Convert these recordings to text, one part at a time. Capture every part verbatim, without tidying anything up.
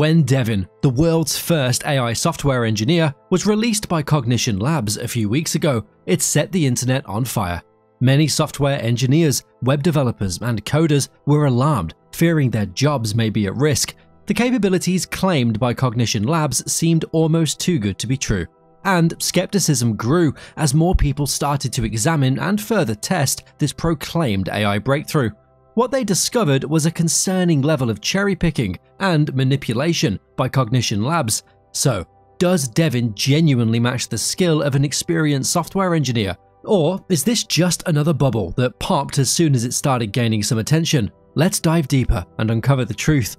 when Devin, the world's first A I software engineer, was released by Cognition Labs a few weeks ago, it set the internet on fire. Many software engineers, web developers, and coders were alarmed, fearing their jobs may be at risk. The capabilities claimed by Cognition Labs seemed almost too good to be true, and skepticism grew as more people started to examine and further test this proclaimed A I breakthrough. What they discovered was a concerning level of cherry-picking and manipulation by Cognition Labs. So, does Devin genuinely match the skill of an experienced software engineer? Or is this just another bubble that popped as soon as it started gaining some attention? Let's dive deeper and uncover the truth.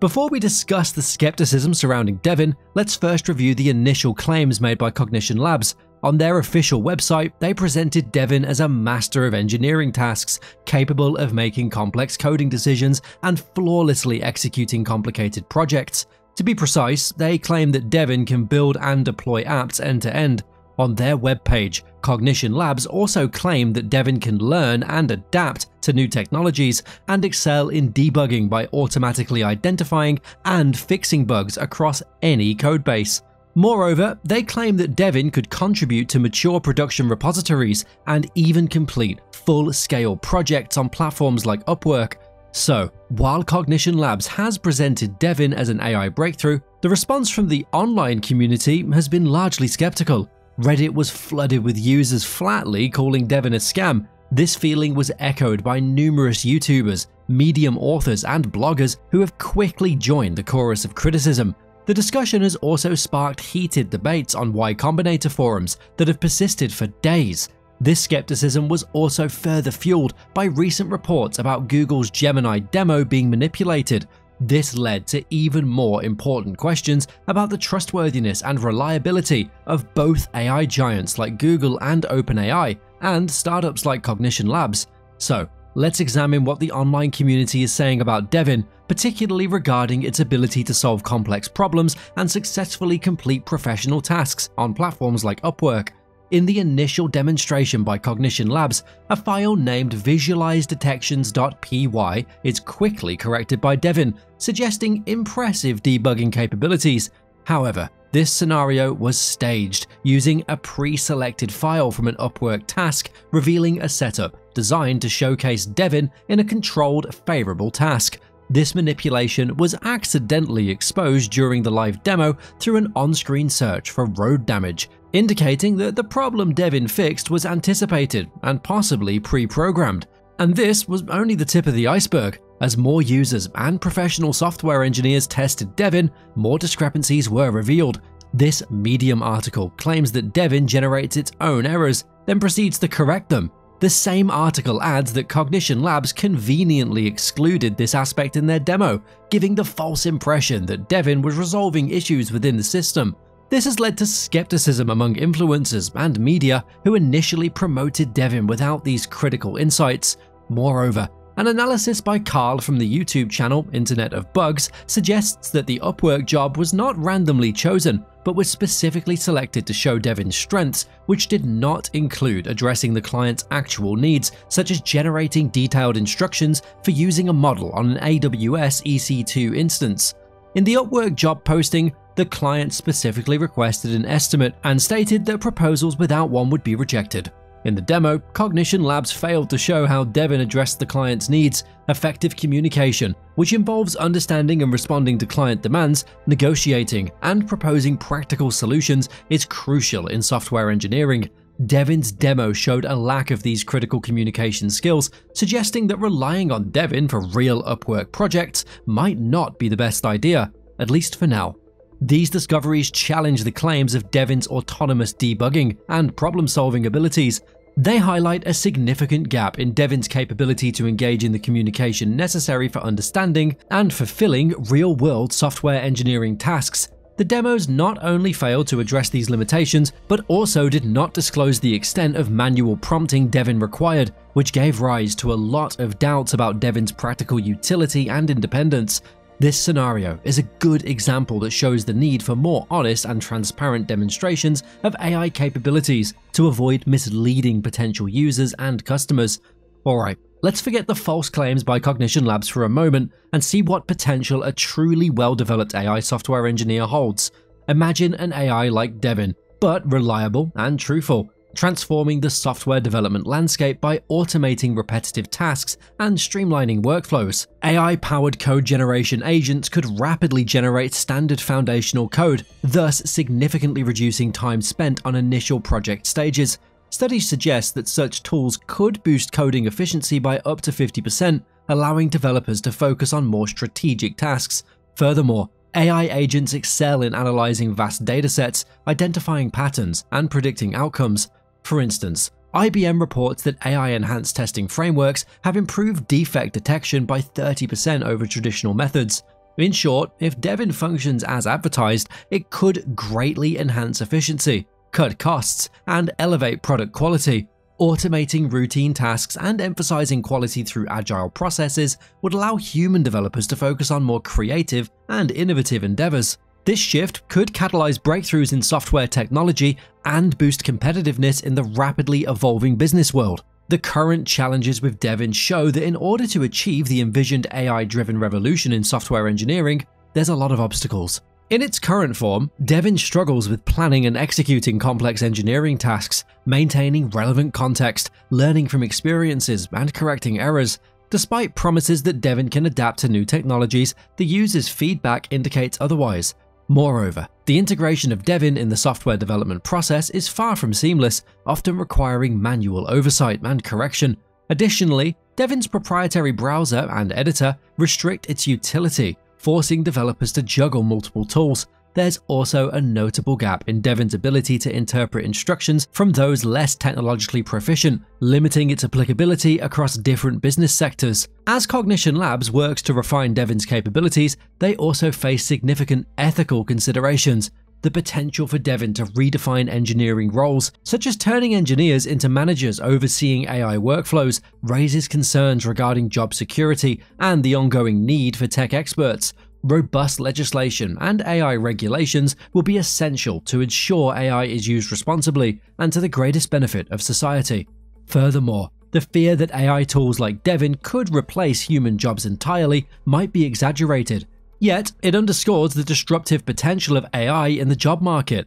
Before we discuss the skepticism surrounding Devin, let's first review the initial claims made by Cognition Labs. On their official website, they presented Devin as a master of engineering tasks, capable of making complex coding decisions and flawlessly executing complicated projects. To be precise, they claim that Devin can build and deploy apps end-to-end. On their webpage, Cognition Labs also claimed that Devin can learn and adapt to new technologies and excel in debugging by automatically identifying and fixing bugs across any codebase. Moreover, they claim that Devin could contribute to mature production repositories and even complete full-scale projects on platforms like Upwork. So, while Cognition Labs has presented Devin as an A I breakthrough, the response from the online community has been largely skeptical. Reddit was flooded with users flatly calling Devin a scam. This feeling was echoed by numerous YouTubers, Medium authors, and bloggers who have quickly joined the chorus of criticism. The discussion has also sparked heated debates on Y Combinator forums that have persisted for days. This skepticism was also further fueled by recent reports about Google's Gemini demo being manipulated. This led to even more important questions about the trustworthiness and reliability of both A I giants like Google and OpenAI, and startups like Cognition Labs. So, let's examine what the online community is saying about Devin, particularly regarding its ability to solve complex problems and successfully complete professional tasks on platforms like Upwork. In the initial demonstration by Cognition Labs, a file named Visualize Detections dot P Y is quickly corrected by Devin, suggesting impressive debugging capabilities. However, this scenario was staged using a pre-selected file from an Upwork task, revealing a setup designed to showcase Devin in a controlled, favorable task. This manipulation was accidentally exposed during the live demo through an on-screen search for road damage, indicating that the problem Devin fixed was anticipated and possibly pre-programmed. And this was only the tip of the iceberg. As more users and professional software engineers tested Devin, more discrepancies were revealed. This Medium article claims that Devin generates its own errors, then proceeds to correct them. The same article adds that Cognition Labs conveniently excluded this aspect in their demo, giving the false impression that Devin was resolving issues within the system. This has led to skepticism among influencers and media who initially promoted Devin without these critical insights. Moreover, an analysis by Carl from the YouTube channel Internet of Bugs suggests that the Upwork job was not randomly chosen, but was specifically selected to show Devin's strengths, which did not include addressing the client's actual needs, such as generating detailed instructions for using a model on an A W S E C two instance. In the Upwork job posting, the client specifically requested an estimate and stated that proposals without one would be rejected. In the demo, Cognition Labs failed to show how Devin addressed the client's needs. Effective communication, which involves understanding and responding to client demands, negotiating, and proposing practical solutions, is crucial in software engineering. Devin's demo showed a lack of these critical communication skills, suggesting that relying on Devin for real Upwork projects might not be the best idea, at least for now. These discoveries challenge the claims of Devin's autonomous debugging and problem-solving abilities. They highlight a significant gap in Devin's capability to engage in the communication necessary for understanding and fulfilling real-world software engineering tasks. The demos not only failed to address these limitations, but also did not disclose the extent of manual prompting Devin required, which gave rise to a lot of doubts about Devin's practical utility and independence. This scenario is a good example that shows the need for more honest and transparent demonstrations of A I capabilities to avoid misleading potential users and customers. Alright, Let's forget the false claims by Cognition Labs for a moment and see what potential a truly well-developed A I software engineer holds. Imagine an A I like Devin, but reliable and truthful, transforming the software development landscape by automating repetitive tasks and streamlining workflows. A I-powered code generation agents could rapidly generate standard foundational code, thus significantly reducing time spent on initial project stages. Studies suggest that such tools could boost coding efficiency by up to fifty percent, allowing developers to focus on more strategic tasks. Furthermore, A I agents excel in analyzing vast datasets, identifying patterns, and predicting outcomes. For instance, I B M reports that A I-enhanced testing frameworks have improved defect detection by thirty percent over traditional methods. In short, if Devin functions as advertised, it could greatly enhance efficiency, cut costs, and elevate product quality. Automating routine tasks and emphasizing quality through agile processes would allow human developers to focus on more creative and innovative endeavors. This shift could catalyze breakthroughs in software technology and boost competitiveness in the rapidly evolving business world. The current challenges with Devin show that in order to achieve the envisioned A I-driven revolution in software engineering, there's a lot of obstacles. In its current form, Devin struggles with planning and executing complex engineering tasks, maintaining relevant context, learning from experiences, and correcting errors. Despite promises that Devin can adapt to new technologies, the user's feedback indicates otherwise. Moreover, the integration of Devin in the software development process is far from seamless, often requiring manual oversight and correction. Additionally, Devin's proprietary browser and editor restrict its utility, forcing developers to juggle multiple tools. There's also a notable gap in Devin's ability to interpret instructions from those less technologically proficient, limiting its applicability across different business sectors. As Cognition Labs works to refine Devin's capabilities, they also face significant ethical considerations. The potential for Devin to redefine engineering roles, such as turning engineers into managers overseeing A I workflows, raises concerns regarding job security and the ongoing need for tech experts. Robust legislation and A I regulations will be essential to ensure A I is used responsibly and to the greatest benefit of society. Furthermore, the fear that A I tools like Devin could replace human jobs entirely might be exaggerated. Yet, it underscores the disruptive potential of A I in the job market.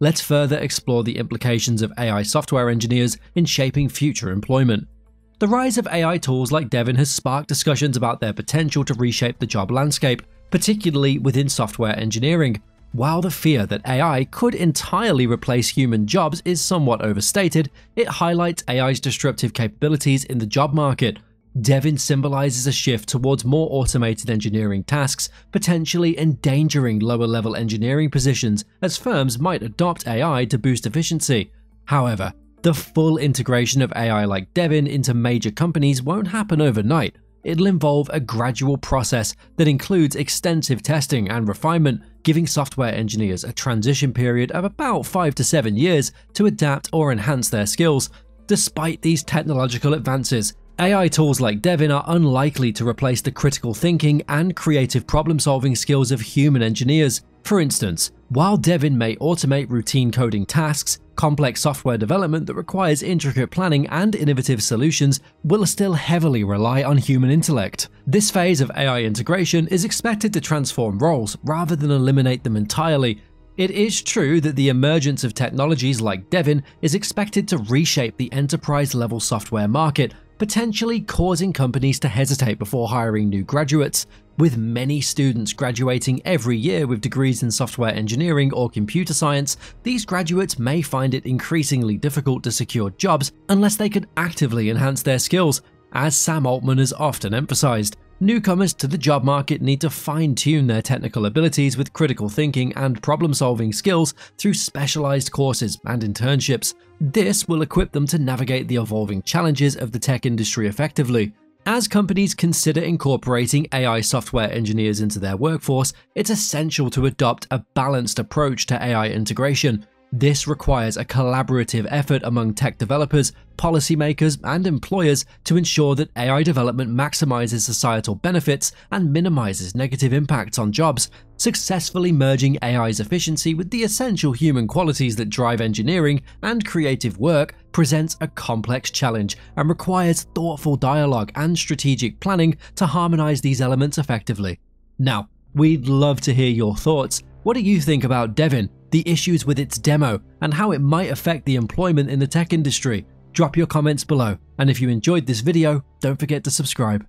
Let's further explore the implications of A I software engineers in shaping future employment. The rise of A I tools like Devin has sparked discussions about their potential to reshape the job landscape, particularly within software engineering. While the fear that A I could entirely replace human jobs is somewhat overstated, it highlights A I's disruptive capabilities in the job market. Devin symbolizes a shift towards more automated engineering tasks, potentially endangering lower-level engineering positions as firms might adopt A I to boost efficiency. However, the full integration of A I like Devin into major companies won't happen overnight. It'll involve a gradual process that includes extensive testing and refinement, giving software engineers a transition period of about five to seven years to adapt or enhance their skills. Despite these technological advances, A I tools like Devin are unlikely to replace the critical thinking and creative problem-solving skills of human engineers. For instance, while Devin may automate routine coding tasks, complex software development that requires intricate planning and innovative solutions will still heavily rely on human intellect. This phase of A I integration is expected to transform roles rather than eliminate them entirely. It is true that the emergence of technologies like Devin is expected to reshape the enterprise-level software market, potentially causing companies to hesitate before hiring new graduates. With many students graduating every year with degrees in software engineering or computer science, these graduates may find it increasingly difficult to secure jobs unless they can actively enhance their skills. As Sam Altman has often emphasized, newcomers to the job market need to fine-tune their technical abilities with critical thinking and problem-solving skills through specialized courses and internships. This will equip them to navigate the evolving challenges of the tech industry effectively. As companies consider incorporating A I software engineers into their workforce, it's essential to adopt a balanced approach to A I integration. This requires a collaborative effort among tech developers, policymakers, and employers to ensure that A I development maximizes societal benefits and minimizes negative impacts on jobs, successfully merging A I's efficiency with the essential human qualities that drive engineering and creative work presents a complex challenge and requires thoughtful dialogue and strategic planning to harmonize these elements effectively. Now, we'd love to hear your thoughts. What do you think about Devin, the issues with its demo, and how it might affect the employment in the tech industry? Drop your comments below, and if you enjoyed this video, don't forget to subscribe.